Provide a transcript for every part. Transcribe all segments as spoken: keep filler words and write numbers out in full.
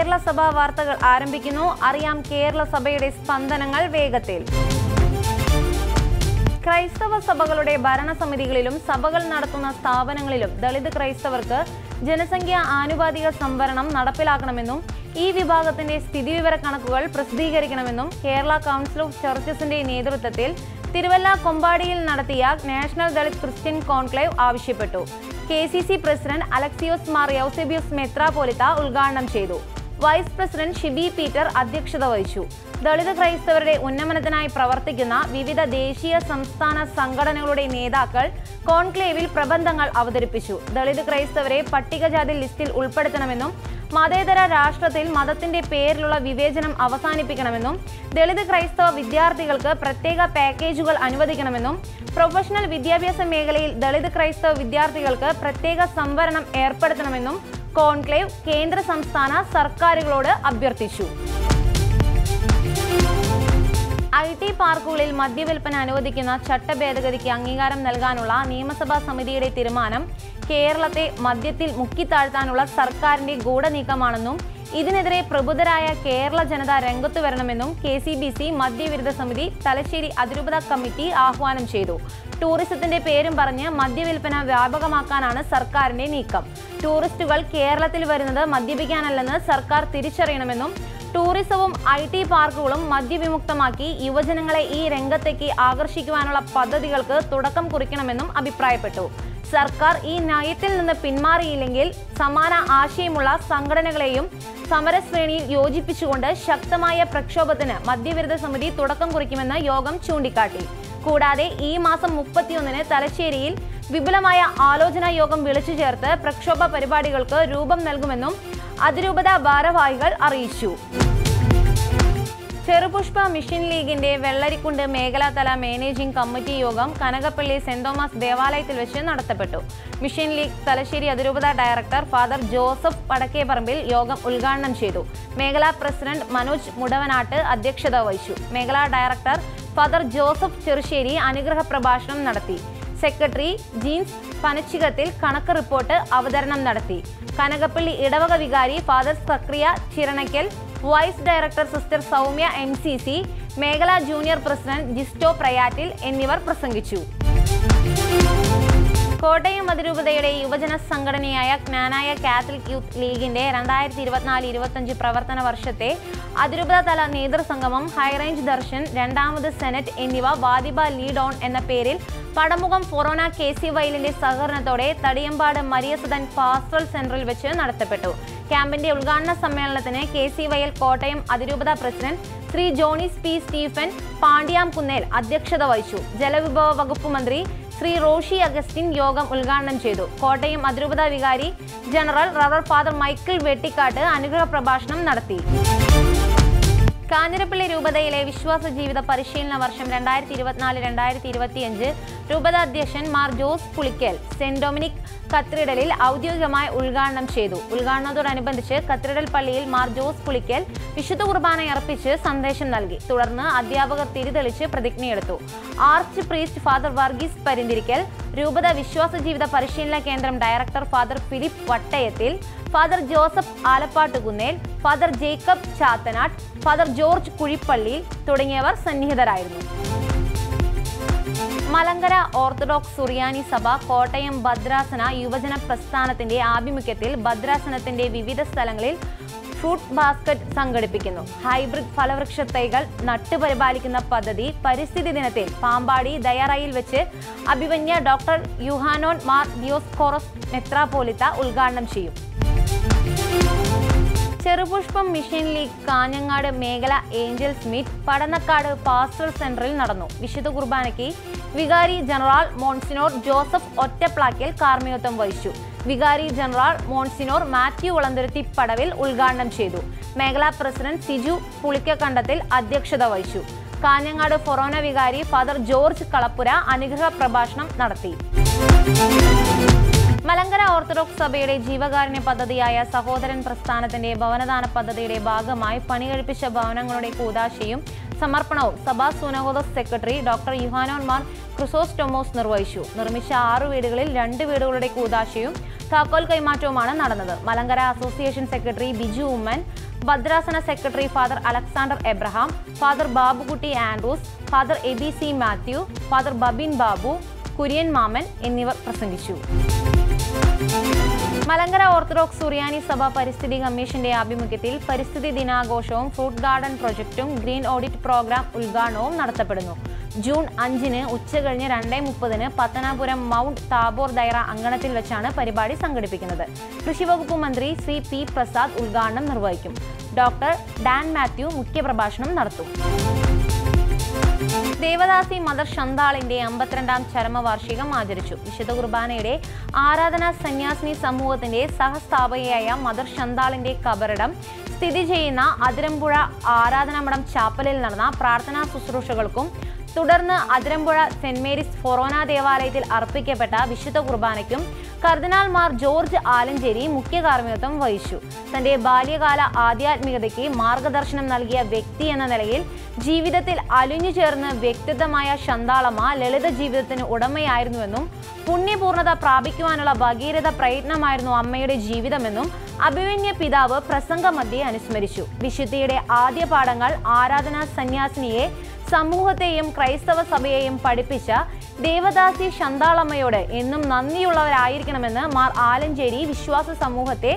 കേരള സഭ വാർത്തകൾ ആരംഭിക്കുന്നു. അറിയാം കേരള സഭയുടെ സ്പന്ദനങ്ങൾ വേഗത്തിൽ. ക്രൈസ്തവ സഭകളുടെ ഭരണസമിതികളിലും സഭകൾ നടത്തുന്ന സ്ഥാപനങ്ങളിലും ദളിത് ക്രൈസ്തവർക്ക് ജനസംഖ്യാ ആനുപാതിക സംവരണം നടപ്പിലാക്കണമെന്നും ഈ വിഭാഗത്തിന്റെ സ്ഥിതിവിവര കണക്കുകൾ പ്രസിദ്ധീകരിക്കണമെന്നും കേരള കൗൺസിൽ ഓഫ് ചർച്ചസിന്റെ നേതൃത്വത്തിൽ തിരുവല്ല കൊമ്പാടിയിൽ നടത്തിയ നാഷണൽ ദളിത് ക്രിസ്ത്യൻ കോൺക്ലേവ് ആവശ്യപ്പെട്ടു. K C C president Alexios Mar യൗസേബിയോസ് മെത്രാപോലിത്ത ഉദ്ഘാടനം ചെയ്തു. വൈസ് പ്രസിഡന്റ് ഷിബി പീറ്റർ അധ്യക്ഷത വഹിച്ചു. ദളിത് ക്രൈസ്തവരുടെ ഉന്നമനത്തിനായി പ്രവർത്തിക്കുന്ന വിവിധ ദേശീയ സംസ്ഥാന സംഘടനകളുടെ നേതാക്കൾ കോൺക്ലേവിൽ പ്രബന്ധങ്ങൾ അവതരിപ്പിച്ചു. ദളിത് ക്രൈസ്തവരെ പട്ടികജാതി ലിസ്റ്റിൽ ഉൾപ്പെടുത്തണമെന്നും മതേതര രാഷ്ട്രത്തിൽ മതത്തിന്റെ പേരിലുള്ള വിവേചനം അവസാനിപ്പിക്കണമെന്നും ദളിത് ക്രൈസ്തവ വിദ്യാർത്ഥികൾക്ക് പ്രത്യേക പാക്കേജുകൾ അനുവദിക്കണമെന്നും പ്രൊഫഷണൽ വിദ്യാഭ്യാസ മേഖലയിൽ ദളിത് ക്രൈസ്തവ വിദ്യാർത്ഥികൾക്ക് പ്രത്യേക സംവരണം ഏർപ്പെടുത്തണമെന്നും കോൺക്ലേവ് കേന്ദ്ര സംസ്ഥാന സർക്കാരുകളോട് അഭ്യർത്ഥിച്ചു. ഐ ടി പാർക്കുകളിൽ മദ്യവിൽപ്പന അനുവദിക്കുന്ന ചട്ടഭേദഗതിക്ക് അംഗീകാരം നൽകാനുള്ള നിയമസഭാ സമിതിയുടെ തീരുമാനം കേരളത്തെ മദ്യത്തിൽ മുക്കിത്താഴ്ത്താനുള്ള സർക്കാരിന്റെ ഗൂഢനീക്കമാണെന്നും ഇതിനെതിരെ പ്രബുദ്ധരായ കേരള ജനത രംഗത്തു വരണമെന്നും കെ സി ബി സി മദ്യവിരുദ്ധ സമിതി തലശ്ശേരി അതിരൂപത കമ്മിറ്റി ആഹ്വാനം ചെയ്തു. ടൂറിസത്തിന്റെ പേരും പറഞ്ഞ് മദ്യവിൽപ്പന വ്യാപകമാക്കാനാണ് സർക്കാരിന്റെ നീക്കം. ടൂറിസ്റ്റുകൾ കേരളത്തിൽ വരുന്നത് മദ്യപിക്കാനല്ലെന്ന് സർക്കാർ തിരിച്ചറിയണമെന്നും ടൂറിസവും ഐ ടി പാർക്കുകളും മദ്യവിമുക്തമാക്കി യുവജനങ്ങളെ ഈ രംഗത്തേക്ക് ആകർഷിക്കുവാനുള്ള പദ്ധതികൾക്ക് തുടക്കം കുറിക്കണമെന്നും അഭിപ്രായപ്പെട്ടു. സർക്കാർ ഈ നയത്തിൽ നിന്ന് പിന്മാറിയില്ലെങ്കിൽ സമാന ആശയമുള്ള സംഘടനകളെയും സമരശ്രേണിയിൽ യോജിപ്പിച്ചുകൊണ്ട് ശക്തമായ പ്രക്ഷോഭത്തിന് മദ്യവിരുദ്ധ സമിതി തുടക്കം കുറിക്കുമെന്ന് യോഗം ചൂണ്ടിക്കാട്ടി. കൂടാതെ ഈ മാസം മുപ്പത്തിയൊന്നിന് തലശ്ശേരിയിൽ വിപുലമായ ആലോചനാ യോഗം വിളിച്ചു ചേർത്ത് പ്രക്ഷോഭ പരിപാടികൾക്ക് രൂപം നൽകുമെന്നും അതിരൂപത ഭാരവാഹികൾ അറിയിച്ചു. ചെറുപുഷ്പ മിഷൻ ലീഗിന്റെ വെള്ളരിക്കുണ്ട് മേഖലാതല മാനേജിംഗ് കമ്മിറ്റി യോഗം കനകപ്പള്ളി സെന്റ് തോമസ് ദേവാലയത്തിൽ വെച്ച് നടത്തപ്പെട്ടു. മിഷൻ ലീഗ് തലശ്ശേരി അതിരൂപത ഡയറക്ടർ ഫാദർ ജോസഫ് പടക്കേപ്പറമ്പിൽ യോഗം ഉദ്ഘാടനം ചെയ്തു. മേഖലാ പ്രസിഡന്റ് മനോജ് മുടവനാട്ട് അധ്യക്ഷത വഹിച്ചു. മേഖലാ ഡയറക്ടർ ഫാദർ ജോസഫ് ചെറുശ്ശേരി അനുഗ്രഹ പ്രഭാഷണം നടത്തി. സെക്രട്ടറി ജീൻസ് പനച്ചികത്തിൽ കണക്ക് റിപ്പോർട്ട് അവതരണം നടത്തി. കനകപ്പള്ളി ഇടവക വികാരി ഫാദർ സക്രിയ Chiranakkal, vice director sister Soumya M C C, മേഖലാ ജൂനിയർ പ്രസിഡന്റ് ജിസ്റ്റോ പ്രയാറ്റിൽ എന്നിവർ പ്രസംഗിച്ചു. കോട്ടയം അതിരൂപതയുടെ യുവജന സംഘടനയായ ജ്ഞാനായ കാത്തലിക് യൂത്ത് ലീഗിന്റെ രണ്ടായിരത്തി ഇരുപത്തിനാല് ഇരുപത്തിയഞ്ച് പ്രവർത്തന വർഷത്തെ അതിരൂപത തല നേതൃസംഗമം, ഹൈറേഞ്ച് ദർശൻ, രണ്ടാമത് സെനറ്റ് എന്നിവ വാദിബ ലീഡ് ഓൺ എന്ന പേരിൽ പടമുഖം ഫൊറോന കെ സി വൈലിന്റെ സഹകരണത്തോടെ തടിയമ്പാട് മരിയ സദൻ പാസ്റ്ററൽ സെന്ററിൽ വെച്ച് നടത്തപ്പെട്ടു. ക്യാമ്പിന്റെ ഉദ്ഘാടന സമ്മേളനത്തിന് കെ സി വൈൽ കോട്ടയം അതിരൂപത president Shri Jonis P Stephen Pandyamkunnel അധ്യക്ഷത വഹിച്ചു. ജലവിഭവ വകുപ്പ് മന്ത്രി ശ്രീ റോഷി അഗസ്റ്റിൻ യോഗം ഉദ്ഘാടനം ചെയ്തു. കോട്ടയം അതിരൂപത വികാരി ജനറൽ റവർ ഫാദർ മൈക്കിൾ വെട്ടിക്കാട്ട് അനുഗ്രഹ പ്രഭാഷണം നടത്തി. കാഞ്ഞിരപ്പള്ളി രൂപതയിലെ വിശ്വാസ ജീവിത പരിശീലന വർഷം രണ്ടായിരത്തി ഇരുപത്തിനാല് രണ്ടായിരത്തി ഇരുപത്തിയഞ്ച് രൂപതാധ്യക്ഷൻ Mar Jose Pulikkal saint Dominic കത്തീഡ്രലിൽ ഔദ്യോഗികമായി ഉദ്ഘാടനം ചെയ്തു. ഉദ്ഘാടനത്തോടനുബന്ധിച്ച് കത്തീഡ്രൽ പള്ളിയിൽ മാർ ജോസ് പുളിക്കൽ വിശുദ്ധ കുർബാനയർപ്പിച്ച് സന്ദേശം നൽകി. തുടർന്ന് അധ്യാപകർ തിരിതെളിച്ച് പ്രതിജ്ഞയെടുത്തു. Arch priest father Varghese Parinthirikkal, രൂപത വിശ്വാസ ജീവിത പരിശീലന കേന്ദ്രം director father Philip Vattayathil, father Joseph Alappattukunnel, father Jacob Chathanattu, father George Kuzhippally തുടങ്ങിയവർ സന്നിഹിതരായിരുന്നു. മലങ്കര ഓർത്തഡോക്സ് സുറിയാനി സഭ കോട്ടയം ഭദ്രാസന യുവജന പ്രസ്ഥാനത്തിന്റെ ആഭിമുഖ്യത്തിൽ ഭദ്രാസനത്തിന്റെ വിവിധ സ്ഥലങ്ങളിൽ ഫ്രൂട്ട് ബാസ്ക്കറ്റ് സംഘടിപ്പിക്കുന്നു. ഹൈബ്രിഡ് ഫലവൃക്ഷ തൈകൾ നട്ടുപരിപാലിക്കുന്ന പദ്ധതി പരിസ്ഥിതി ദിനത്തിൽ പാമ്പാടി ദയാറയിൽ വെച്ച് അഭിവന്യ ഡോക്ടർ യുഹാനോൻ മാർ ദിയോസ്കോറോസ് മെത്രാപോലിത്ത ഉദ്ഘാടനം ചെയ്യും. ചെറുപുഷ്പം മിഷൻ ലീഗ് കാഞ്ഞങ്ങാട് മേഖല ഏഞ്ചൽസ് മീറ്റ് പടന്നക്കാട് പാസ്റ്ററൽ സെന്ററിൽ നടന്നു. വിശുദ്ധ കുർബാനയ്ക്ക് വികാരി ജനറൽ മോൺസിനോർ ജോസഫ് ഒറ്റപ്ലാക്കിൽ കാർമ്മികത്വം വഹിച്ചു. വികാരി ജനറൽ മോൺസിനോർ മാത്യു വളന്തുരുത്തി പടവിൽ ഉദ്ഘാടനം ചെയ്തു. മേഖലാ പ്രസിഡന്റ് സിജു പുളിക്കക്കണ്ടത്തിൽ അധ്യക്ഷത വഹിച്ചു. കാഞ്ഞങ്ങാട് ഫൊറോന വികാരി ഫാദർ ജോർജ് കളപ്പുര അനുഗ്രഹ പ്രഭാഷണം നടത്തി. മലങ്കര ഓർത്തഡോക്സ് സഭയുടെ ജീവകാരുണ്യ പദ്ധതിയായ സഹോദരൻ പ്രസ്ഥാനത്തിന്റെ ഭവനദാന പദ്ധതിയുടെ ഭാഗമായി പണികഴിപ്പിച്ച ഭവനങ്ങളുടെ കൂദാശയും സമർപ്പണവും സഭാ സുനഹോദസ് സെക്രട്ടറി ഡോക്ടർ യുഹാനോൻ മാർ ക്രിസോസ്റ്റൊമോസ് നിർവഹിച്ചു. നിർമ്മിച്ച ആറു വീടുകളിൽ രണ്ട് വീടുകളുടെ കൂദാശയും താക്കോൽ കൈമാറ്റവുമാണ് നടന്നത്. Malankara association secretary Biju Oommen, Badrasana Secretary Father Alexander Abraham, Father Babukutti Andrews, Father A B C Matthew, Father Babin Babu, Kurian Maman എന്നിവർ പ്രസംഗിച്ചു. മലങ്കര ഓർത്തഡോക്സ് സുറിയാനി സഭ പരിസ്ഥിതി കമ്മീഷന്റെ ആഭിമുഖ്യത്തിൽ പരിസ്ഥിതി ദിനാഘോഷവും ഫ്രൂട്ട് ഗാർഡൻ പ്രൊജക്റ്റും ഗ്രീൻ ഓഡിറ്റ് പ്രോഗ്രാം ഉദ്ഘാടനവും നടത്തപ്പെടുന്നു. ജൂൺ അഞ്ചിന് ഉച്ചകഴിഞ്ഞ് രണ്ട് മുപ്പതിന് പത്തനാപുരം മൗണ്ട് താബോർ ദൈറ അങ്കണത്തിൽ വെച്ചാണ് പരിപാടി സംഘടിപ്പിക്കുന്നത്. കൃഷിവകുപ്പ് മന്ത്രി സി പി പ്രസാദ് ഉദ്ഘാടനം നിർവഹിക്കും. ഡോക്ടർ ഡാൻ മാത്യു മുഖ്യപ്രഭാഷണം നടത്തും. ദൈവദാസി മദർ ഷന്താളിന്റെ അമ്പത്തിരണ്ടാം ചരമവാർഷികം ആചരിച്ചു. വിശുദ്ധ കുർബാനയുടെ ആരാധന സന്യാസിനി സമൂഹത്തിന്റെ സഹസ്ഥാപകയായ മദർ ഷന്താളിന്റെ കബറിടം സ്ഥിതി ചെയ്യുന്ന അതിരമ്പുഴ ആരാധനാമഠം ചാപ്പലിൽ നടന്ന പ്രാർത്ഥനാ ശുശ്രൂഷകൾക്കും തുടർന്ന് അതിരമ്പുഴ സെന്റ് മേരീസ് ഫൊറോന ദേവാലയത്തിൽ അർപ്പിക്കപ്പെട്ട വിശുദ്ധ കുർബാനയ്ക്കും കർദിനാൾമാർ ജോർജ് ആലഞ്ചേരി മുഖ്യ കാർമ്മികത്വം വഹിച്ചു. തന്റെ ബാല്യകാല ആധ്യാത്മികതയ്ക്ക് മാർഗദർശനം നൽകിയ വ്യക്തി എന്ന നിലയിൽ ജീവിതത്തിൽ അലിഞ്ഞു ചേർന്ന് വ്യക്തിത്വമായ ഷന്താളമ്മ ലളിത ജീവിതത്തിന് ഉടമയായിരുന്നുവെന്നും പുണ്യപൂർണത പ്രാപിക്കുവാനുള്ള ഭഗീരഥ പ്രയത്നമായിരുന്നു അമ്മയുടെ ജീവിതമെന്നും അഭിമന്യ പിതാവ് പ്രസംഗമധ്യേ അനുസ്മരിച്ചു. വിശുദ്ധിയുടെ ആദ്യ പാഠങ്ങൾ ആരാധനാ സന്യാസിനിയെ സമൂഹത്തെയും ക്രൈസ്തവ സഭയെയും പഠിപ്പിച്ച ദേവദാസി ഷന്താളമ്മയോട് എന്നും നന്ദിയുള്ളവരായിരിക്കണമെന്ന് മാർ ആലഞ്ചേരി വിശ്വാസ സമൂഹത്തെ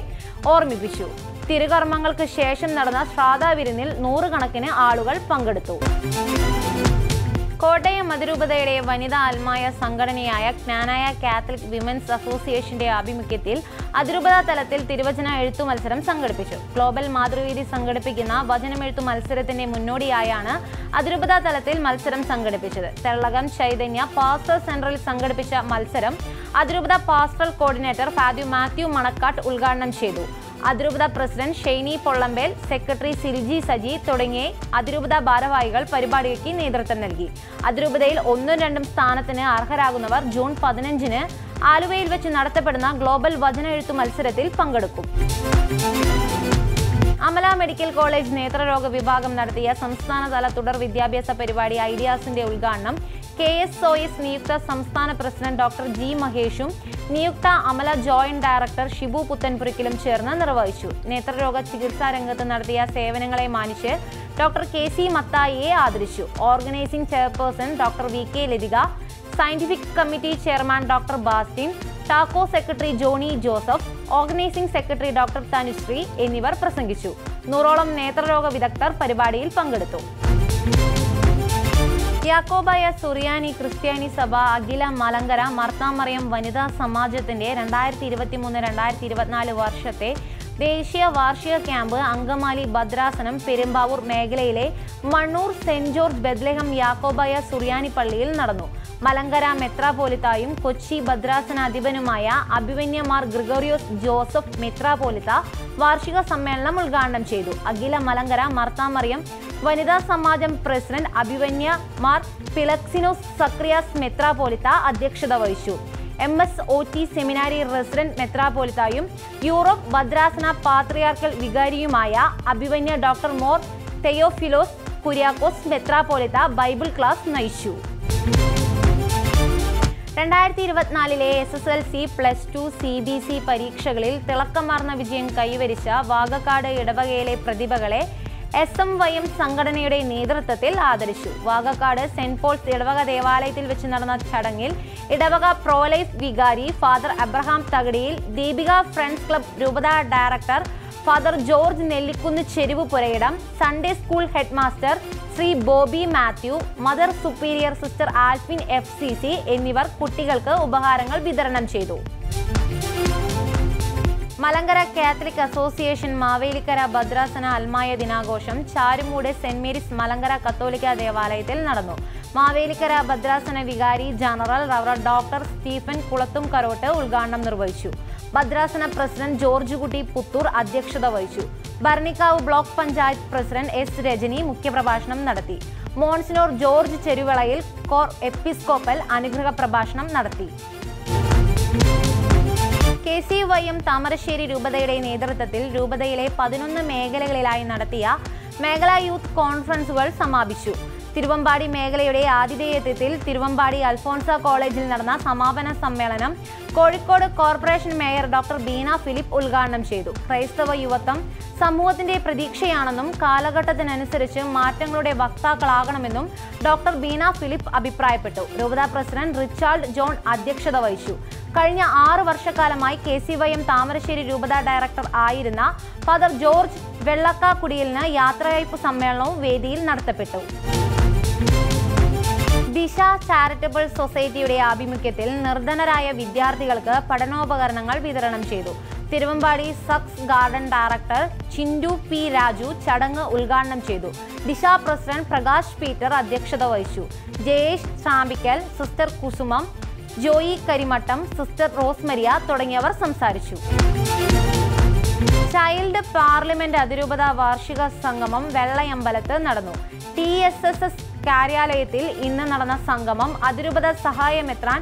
ഓർമ്മിപ്പിച്ചു. തിരുകർമ്മങ്ങൾക്ക് ശേഷം നടന്ന ശ്രാദ്ധ വിരുന്നിൽ നൂറുകണക്കിന് ആളുകൾ പങ്കെടുത്തു. കോട്ടയം അതിരൂപതയുടെ വനിതാ ആത്മായ സംഘടനയായ ജ്ഞാനായ കാത്തലിക് വിമൻസ് അസോസിയേഷന്റെ ആഭിമുഖ്യത്തിൽ അതിരൂപത തലത്തിൽ തിരുവചന എഴുത്തു മത്സരം സംഘടിപ്പിച്ചു. ഗ്ലോബൽ മാതൃവേദി സംഘടിപ്പിക്കുന്ന വചനമെഴുത്തു മത്സരത്തിന്റെ മുന്നോടിയായാണ് അതിരൂപത തലത്തിൽ മത്സരം സംഘടിപ്പിച്ചത്. തെരളകം ചൈതന്യ പാസ്റ്റർ സെന്ററിൽ സംഘടിപ്പിച്ച മത്സരം അതിരൂപത pastoral coordinator father Mathew Manakkad ഉദ്ഘാടനം ചെയ്തു. അതിരൂപത പ്രസിഡന്റ് ഷെയ്നി പൊള്ളമ്പേൽ, സെക്രട്ടറി സിൽജി സജി തുടങ്ങിയ അതിരൂപത ഭാരവാഹികൾ പരിപാടിക്ക് നേതൃത്വം നൽകി. അതിരൂപതയിൽ ഒന്നും രണ്ടും സ്ഥാനത്തിന് അർഹരാകുന്നവർ ജൂൺ പതിനഞ്ചിന് ആലുവയിൽ വെച്ച് നടത്തപ്പെടുന്ന ഗ്ലോബൽ വചന എഴുത്തു മത്സരത്തിൽ പങ്കെടുക്കും. അമല മെഡിക്കൽ കോളേജ് നേത്രരോഗ വിഭാഗം നടത്തിയ സംസ്ഥാനതല തുടർ വിദ്യാഭ്യാസ പരിപാടി ഐഡിയാസിന്റെ ഉദ്ഘാടനം കെ എസ് ഒ എസ് നിയുക്ത സംസ്ഥാന പ്രസിഡന്റ് ഡോക്ടർ ജി മഹേഷും നിയുക്ത അമല ജോയിന്റ് ഡയറക്ടർ ഷിബു പുത്തൻപുരക്കിലും ചേർന്ന് നിർവഹിച്ചു. നേത്രരോഗ ചികിത്സാ രംഗത്ത് നടത്തിയ സേവനങ്ങളെ മാനിച്ച് ഡോക്ടർ കെ സി മത്തായിയെ ആദരിച്ചു. Organising chairperson doctor V K Lathika, scientific committee chairman doctor Bastin, ടാക്കോ secretary Johnny Joseph, organising secretary doctor Thanushree എന്നിവർ പ്രസംഗിച്ചു. നൂറോളം നേത്രരോഗ വിദഗ്ധർ പരിപാടിയിൽ പങ്കെടുത്തു. യാക്കോബായ സുറിയാനി ക്രിസ്ത്യാനി സഭ അഖില മലങ്കര മർത്താമറിയം വനിതാ സമാജത്തിന്റെ രണ്ടായിരത്തി ഇരുപത്തി മൂന്ന് രണ്ടായിരത്തി ഇരുപത്തിനാല് വർഷത്തെ ദേശീയ വാർഷിക ക്യാമ്പ് അങ്കമാലി ഭദ്രാസനം പെരുമ്പാവൂർ മേഖലയിലെ Mannoor saint George Bethlehem Yakobaya സുറിയാനി പള്ളിയിൽ നടന്നു. മലങ്കര മെത്രാപോലിത്തായും കൊച്ചി ഭദ്രാസനാധിപനുമായ അഭിമന്യ മാർ ഗ്രിഗോറിയോസ് ജോസഫ് മെത്രാപോലിത്ത വാർഷിക സമ്മേളനം ഉദ്ഘാടനം ചെയ്തു. അഖില മലങ്കര മർത്താമറിയം വനിതാ സമാജം പ്രസിഡന്റ് അഭിമന്യ മാർ പിലക്സിനോസ് സക്രിയാസ് മെത്രാപോലിത്ത അധ്യക്ഷത വഹിച്ചു. M S O T seminary resident മെത്രാപോലിത്തായും യൂറോപ്പ് ഭദ്രാസന പാത്രിയാർക്കൽ വികാരിയുമായ അഭിമന്യ ഡോക്ടർ മോർ തെയോഫിലോസ് കുര്യാക്കോസ് മെത്രാപോലിത്ത ബൈബിൾ ക്ലാസ് നയിച്ചു. രണ്ടായിരത്തി ഇരുപത്തിനാലിലെ S S L C plus two C B C പരീക്ഷകളിൽ തിളക്കമാർന്ന വിജയം കൈവരിച്ച വാകക്കാട് ഇടവകയിലെ പ്രതിഭകളെ എസ് എം വൈ എം സംഘടനയുടെ നേതൃത്വത്തിൽ ആദരിച്ചു. വാകക്കാട് സെന്റ് പോൾസ് ഇടവക ദേവാലയത്തിൽ വെച്ച് നടന്ന ചടങ്ങിൽ ഇടവക പ്രോലൈഫ് വികാരി father Abraham Thakadiyil, Deepika friends club രൂപത director father George Nellikunnu Cheruvu പുരയിടം, Sunday school head master Shri Bobby Mathew, mother superior sister Alphin F C C എന്നിവർ കുട്ടികൾക്ക് ഉപഹാരങ്ങൾ വിതരണം ചെയ്തു. മലങ്കര കാത്തലിക് അസോസിയേഷൻ മാവേലിക്കര ഭദ്രാസന അൽമായ ദിനാഘോഷം ചാരുമൂട് സെന്റ് മേരീസ് മലങ്കര കത്തോലിക്ക ദേവാലയത്തിൽ നടന്നു. മാവേലിക്കര ഭദ്രാസന വികാരി general rev doctor Stephen Kulathum Karottu ഉദ്ഘാടനം നിർവഹിച്ചു. ഭദ്രാസന പ്രസിഡന്റ് ജോർജ് കുട്ടി പുത്തൂർ അധ്യക്ഷത വഹിച്ചു. Bharanikkavu block panchayat president S Rajani മുഖ്യപ്രഭാഷണം നടത്തി. Monsignor George Cheruvilayil cor episcopal അനുഗ്രഹ പ്രഭാഷണം നടത്തി. K C Y M Thamarassery രൂപതയുടെ നേതൃത്വത്തിൽ രൂപതയിലെ പതിനൊന്ന് മേഖലകളിലായി നടത്തിയ മേഖലാ യൂത്ത് കോൺഫറൻസുകൾ സമാപിച്ചു. തിരുവമ്പാടി മേഖലയുടെ ആതിഥേയത്വത്തിൽ തിരുവമ്പാടി അൽഫോൺസ കോളേജിൽ നടന്ന സമാപന സമ്മേളനം Kozhikode corporation mayor doctor Beena Philip ഉദ്ഘാടനം ചെയ്തു. ക്രൈസ്തവ യുവത്വം സമൂഹത്തിന്റെ പ്രതീക്ഷയാണെന്നും കാലഘട്ടത്തിനനുസരിച്ച് മാറ്റങ്ങളുടെ വക്താക്കളാകണമെന്നും ഡോക്ടർ ബീന ഫിലിപ്പ് അഭിപ്രായപ്പെട്ടു. രൂപതാ പ്രസിഡന്റ് റിച്ചാർഡ് ജോൺ അധ്യക്ഷത വഹിച്ചു. കഴിഞ്ഞ ആറ് വർഷക്കാലമായി K C Y M Thamarassery രൂപത ഡയറക്ടർ ആയിരുന്ന ഫാദർ ജോർജ് വെള്ളക്കാക്കുടിയിലിന് യാത്രയയപ്പ് സമ്മേളനവും വേദിയിൽ നടത്തപ്പെട്ടു. ദിശ ചാരിറ്റബിൾ സൊസൈറ്റിയുടെ ആഭിമുഖ്യത്തിൽ നിർധനരായ വിദ്യാർത്ഥികൾക്ക് പഠനോപകരണങ്ങൾ വിതരണം ചെയ്തു. തിരുവമ്പാടി സക്സ് garden director Chindu P Raju ചടങ്ങ് ഉദ്ഘാടനം ചെയ്തു. ദിശ പ്രസിഡന്റ് പ്രകാശ് പീറ്റർ അധ്യക്ഷത വഹിച്ചു. ജയേഷ് ചാമ്പിക്കൽ, സിസ്റ്റർ കുസുമം, ജോയി കരിമട്ടം, സിസ്റ്റർ റോസ്മരിയ തുടങ്ങിയവർ സംസാരിച്ചു. ചൈൽഡ് പാർലമെന്റ് അതിരൂപത വാർഷിക സംഗമം വെള്ളയമ്പലത്ത് നടന്നു. ടി എസ് എസ് എസ് കാര്യാലയത്തിൽ ഇന്ന് നടന്ന സംഗമം അതിരൂപത സഹായമെത്രാൻ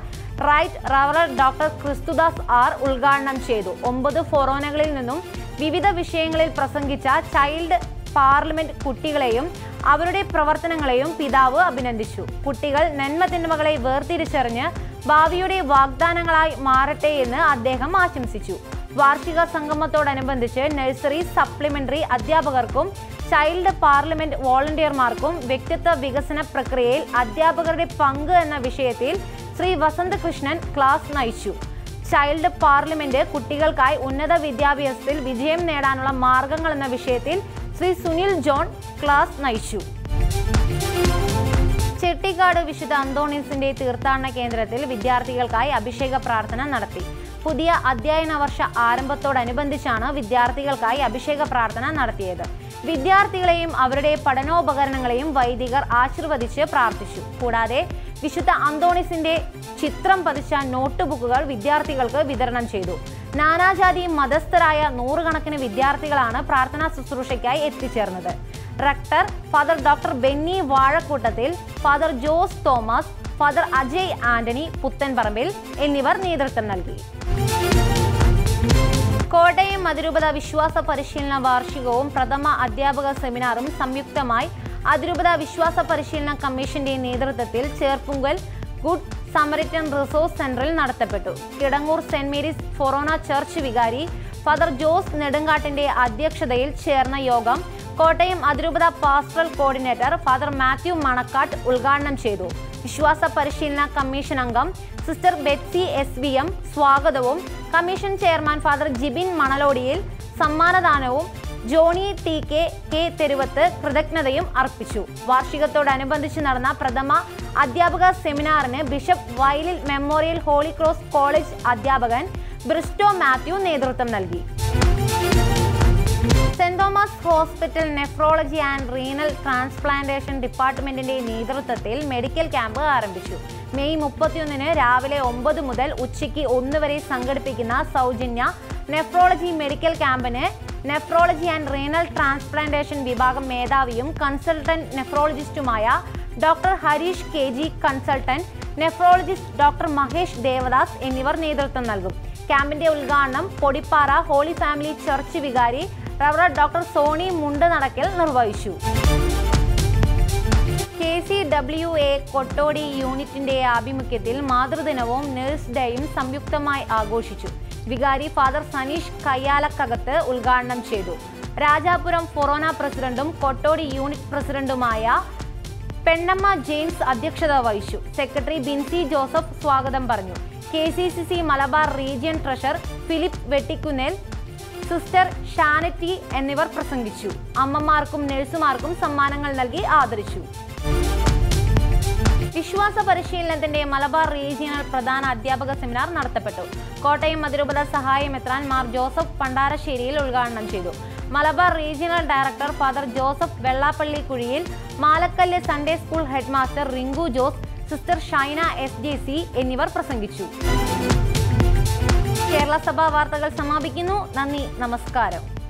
right reverend doctor Christudas R ഉദ്ഘാടനം ചെയ്തു. ഒമ്പത് ഫൊറോനകളിൽ നിന്നും വിവിധ വിഷയങ്ങളിൽ പ്രസംഗിച്ച ചൈൽഡ് പാർലമെന്റ് കുട്ടികളെയും അവരുടെ പ്രവർത്തനങ്ങളെയും പിതാവ് അഭിനന്ദിച്ചു. കുട്ടികൾ നന്മതിന്മകളെ വേർതിരിച്ചറിഞ്ഞ് ഭാവിയുടെ വാഗ്ദാനങ്ങളായി മാറട്ടെ എന്ന് അദ്ദേഹം ആശംസിച്ചു. വാർഷിക സംഗമത്തോടനുബന്ധിച്ച് നഴ്സറി സപ്ലിമെന്ററി അധ്യാപകർക്കും ചൈൽഡ് പാർലമെന്റ് വോളണ്ടിയർമാർക്കും വ്യക്തിത്വ വികസന പ്രക്രിയയിൽ അധ്യാപകരുടെ പങ്ക് എന്ന വിഷയത്തിൽ ശ്രീ വസന്തകൃഷ്ണൻ ക്ലാസ് നയിച്ചു. ചൈൽഡ് പാർലമെന്റ് കുട്ടികൾക്കായി ഉന്നത വിദ്യാഭ്യാസത്തിൽ വിജയം നേടാനുള്ള മാർഗങ്ങൾ എന്ന വിഷയത്തിൽ ശ്രീ സുനിൽ ജോൺ ക്ലാസ് നയിച്ചു. ചെട്ടിക്കാട് വിശുദ്ധ അന്തോണീസിന്റെ തീർത്ഥാടന കേന്ദ്രത്തിൽ വിദ്യാർത്ഥികൾക്കായി അഭിഷേക പ്രാർത്ഥന നടത്തി. പുതിയ അധ്യയന വർഷ ആരംഭത്തോടനുബന്ധിച്ചാണ് വിദ്യാർത്ഥികൾക്കായി അഭിഷേക പ്രാർത്ഥന നടത്തിയത്. വിദ്യാർത്ഥികളെയും അവരുടെ പഠനോപകരണങ്ങളെയും വൈദികർ ആശീർവദിച്ച് പ്രാർത്ഥിച്ചു. കൂടാതെ വിശുദ്ധ അന്തോണീസിന്റെ ചിത്രം പതിച്ച നോട്ട് ബുക്കുകൾ വിദ്യാർത്ഥികൾക്ക് വിതരണം ചെയ്തു. നാനാജാതി മതസ്ഥരായ നൂറുകണക്കിന് വിദ്യാർത്ഥികളാണ് പ്രാർത്ഥനാ ശുശ്രൂഷയ്ക്കായി എത്തിച്ചേർന്നത്. Rector father doctor Benny Vazhakoottathil, father Jose Thomas, father Ajay Antony Puthenparambil എന്നിവർ നേതൃത്വം നൽകി. കോട്ടയം അതിരൂപത വിശ്വാസ പരിശീലന വാർഷികവും പ്രഥമ അധ്യാപക സെമിനാറും സംയുക്തമായി അതിരൂപത വിശ്വാസ പരിശീലന കമ്മീഷന്റെ നേതൃത്വത്തിൽ ചേർപ്പുങ്കൽ ഗുഡ് സമരിറ്റൻ റിസോഴ്സ് സെന്ററിൽ നടത്തപ്പെട്ടു. കിടങ്ങൂർ സെന്റ് മേരീസ് ഫൊറോന ചർച്ച് വികാരി ഫാദർ ജോസ് നെടുങ്കാട്ടിന്റെ അധ്യക്ഷതയിൽ ചേർന്ന യോഗം കോട്ടയം അതിരൂപത pastoral coordinator father Mathew Manakkad ഉദ്ഘാടനം ചെയ്തു. വിശ്വാസ പരിശീലന കമ്മീഷൻ അംഗം sister Betsy S V M സ്വാഗതവും commission chairman father Jibin Manalodiyil സമ്മാനദാനവും Johny T K K Theruvath കൃതജ്ഞതയും അർപ്പിച്ചു. വാർഷികത്തോടനുബന്ധിച്ച് നടന്ന പ്രഥമ അധ്യാപക സെമിനാറിന് bishop Vayalil memorial holy cross college അധ്യാപകൻ ബ്രിസ്റ്റോ മാത്യു നേതൃത്വം നൽകി. Saint Thomas hospital nephrology and renal transplantation ഡിപ്പാർട്ട്മെന്റിന്റെ നേതൃത്വത്തിൽ മെഡിക്കൽ ക്യാമ്പ് ആരംഭിച്ചു. മെയ് മുപ്പത്തിയൊന്നിന് രാവിലെ ഒമ്പത് മുതൽ ഉച്ചയ്ക്ക് ഒന്ന് വരെ സംഘടിപ്പിക്കുന്ന സൗജന്യ നെഫ്രോളജി മെഡിക്കൽ ക്യാമ്പിന് നെഫ്രോളജി ആൻഡ് റീനൽ ട്രാൻസ്പ്ലാന്റേഷൻ വിഭാഗം മേധാവിയും കൺസൾട്ടന്റ് നെഫ്രോളജിസ്റ്റുമായ doctor Harish K G, consultant nephrologist doctor Mahesh Devadas എന്നിവർ നേതൃത്വം നൽകും. ക്യാമ്പിന്റെ ഉദ്ഘാടനം പൊടിപ്പാറ ഹോളി ഫാമിലി ചർച്ച് വികാരി റവർ ഡോക്ടർ സോണി മുണ്ട് നടക്കൽ നിർവഹിച്ചു. K C W A Kottodi യൂണിറ്റിന്റെ ആഭിമുഖ്യത്തിൽ മാതൃദിനവും നേഴ്സ് ഡേയും സംയുക്തമായി ആഘോഷിച്ചു. വികാരി ഫാദർ സനീഷ് കയ്യാലക്കകത്ത് ഉദ്ഘാടനം ചെയ്തു. രാജാപുരം ഫൊറോന പ്രസിഡന്റും കൊട്ടോടി യൂണിറ്റ് പ്രസിഡന്റുമായ പെണ്ണമ്മ ജെയിംസ് അധ്യക്ഷത വഹിച്ചു. സെക്രട്ടറി ബിൻസി ജോസഫ് സ്വാഗതം പറഞ്ഞു. K C C C Malabar region treasurer Philip Vettikkunnel, sister Shanetty എന്നിവർ പ്രസംഗിച്ചു. അമ്മമാർക്കും നഴ്സുമാർക്കും സമ്മാനങ്ങൾ നൽകി ആദരിച്ചു. വിശ്വാസ പരിശീലനത്തിന്റെ മലബാർ റീജിയണൽ പ്രധാന അധ്യാപക സെമിനാർ നടത്തപ്പെട്ടു. കോട്ടയം അതിരൂപത സഹായമെത്രാൻ മാർ ജോസഫ് പണ്ടാരശ്ശേരിയിൽ ഉദ്ഘാടനം ചെയ്തു. Malabar regional director father Joseph Vellappally Kuzhiyil, Malakkallu Sunday school head master Rinku Jose, sister Shaina S J C എന്നിവർ പ്രസംഗിച്ചു. കേരള സഭ വാർത്തകൾ സമാപിക്കുന്നു. നന്ദി, നമസ്കാരം.